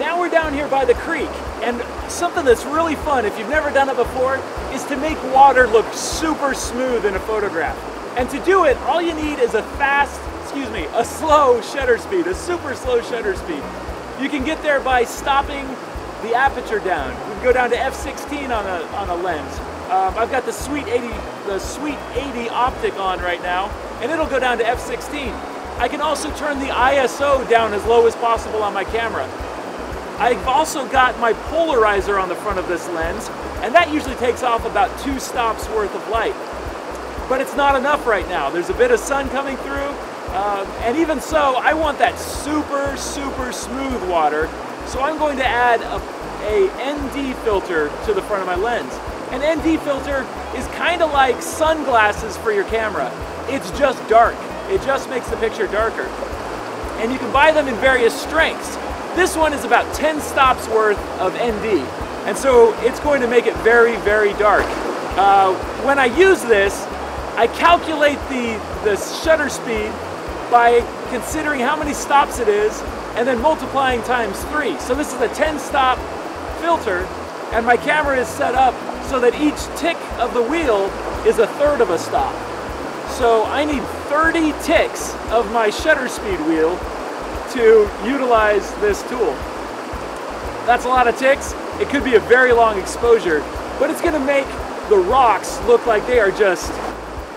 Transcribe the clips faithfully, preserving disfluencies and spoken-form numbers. Now we're down here by the creek, and something that's really fun, if you've never done it before, is to make water look super smooth in a photograph. And to do it, all you need is a fast, excuse me, a slow shutter speed, a super slow shutter speed. You can get there by stopping the aperture down. We can go down to F sixteen on a, on a lens. Um, I've got the Sweet eighty, the Sweet eighty optic on right now, and it'll go down to F sixteen. I can also turn the I S O down as low as possible on my camera. I've also got my polarizer on the front of this lens, and that usually takes off about two stops worth of light. But it's not enough right now. There's a bit of sun coming through, um, and even so, I want that super, super smooth water, so I'm going to add a, a N D filter to the front of my lens. An N D filter is kind of like sunglasses for your camera. It's just dark. It just makes the picture darker. And you can buy them in various strengths. This one is about ten stops worth of N D, and so it's going to make it very, very dark. Uh, when I use this, I calculate the, the shutter speed by considering how many stops it is and then multiplying times three. So this is a ten stop filter, and my camera is set up so that each tick of the wheel is a third of a stop. So I need thirty ticks of my shutter speed wheel to utilize this tool. That's a lot of ticks. It could be a very long exposure, but it's gonna make the rocks look like they are just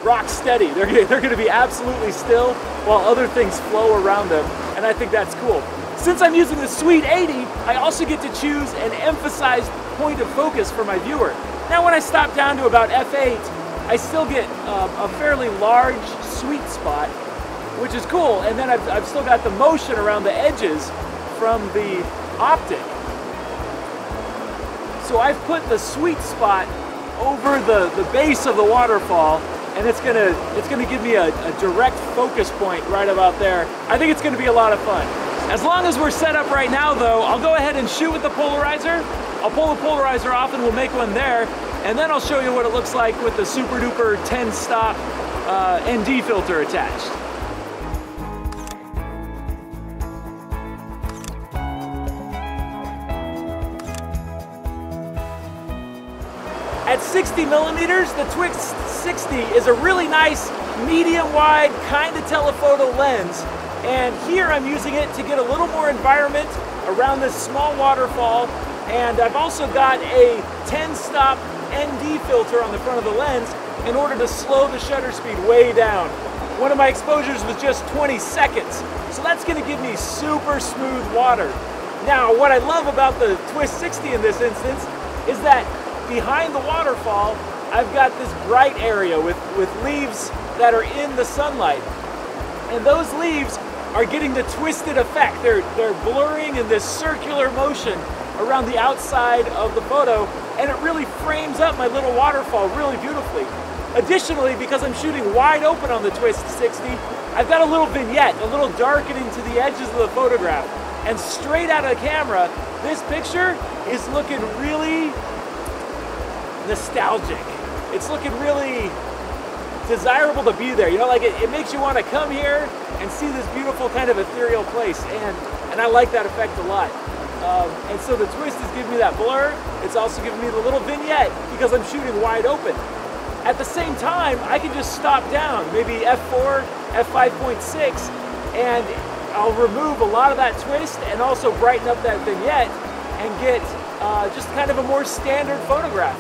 rock steady. They're, they're gonna be absolutely still while other things flow around them, and I think that's cool. Since I'm using the Sweet eighty, I also get to choose an emphasized point of focus for my viewer. Now when I stop down to about F eight, I still get uh, a fairly large sweet spot, which is cool, and then I've, I've still got the motion around the edges from the optic. So I've put the sweet spot over the, the base of the waterfall, and it's gonna, it's gonna give me a, a direct focus point right about there. I think it's gonna be a lot of fun. As long as we're set up right now though, I'll go ahead and shoot with the polarizer. I'll pull the polarizer off and we'll make one there, and then I'll show you what it looks like with the super duper ten stop uh, N D filter attached. At sixty millimeters, the Twist sixty is a really nice, medium-wide, kind of telephoto lens. And here I'm using it to get a little more environment around this small waterfall. And I've also got a ten-stop N D filter on the front of the lens in order to slow the shutter speed way down. One of my exposures was just twenty seconds, so that's gonna give me super smooth water. Now, what I love about the Twist sixty in this instance is that behind the waterfall, I've got this bright area with, with leaves that are in the sunlight. And those leaves are getting the twisted effect. They're, they're blurring in this circular motion around the outside of the photo, and it really frames up my little waterfall really beautifully. Additionally, because I'm shooting wide open on the Twist sixty, I've got a little vignette, a little darkening to the edges of the photograph. And straight out of the camera, this picture is looking really nostalgic. It's looking really desirable to be there. You know, like it, it makes you want to come here and see this beautiful kind of ethereal place, and and I like that effect a lot. Um, and so the Twist is giving me that blur. It's also giving me the little vignette because I'm shooting wide open. At the same time, I can just stop down, maybe F four, F five point six, and I'll remove a lot of that twist and also brighten up that vignette and get uh, just kind of a more standard photograph.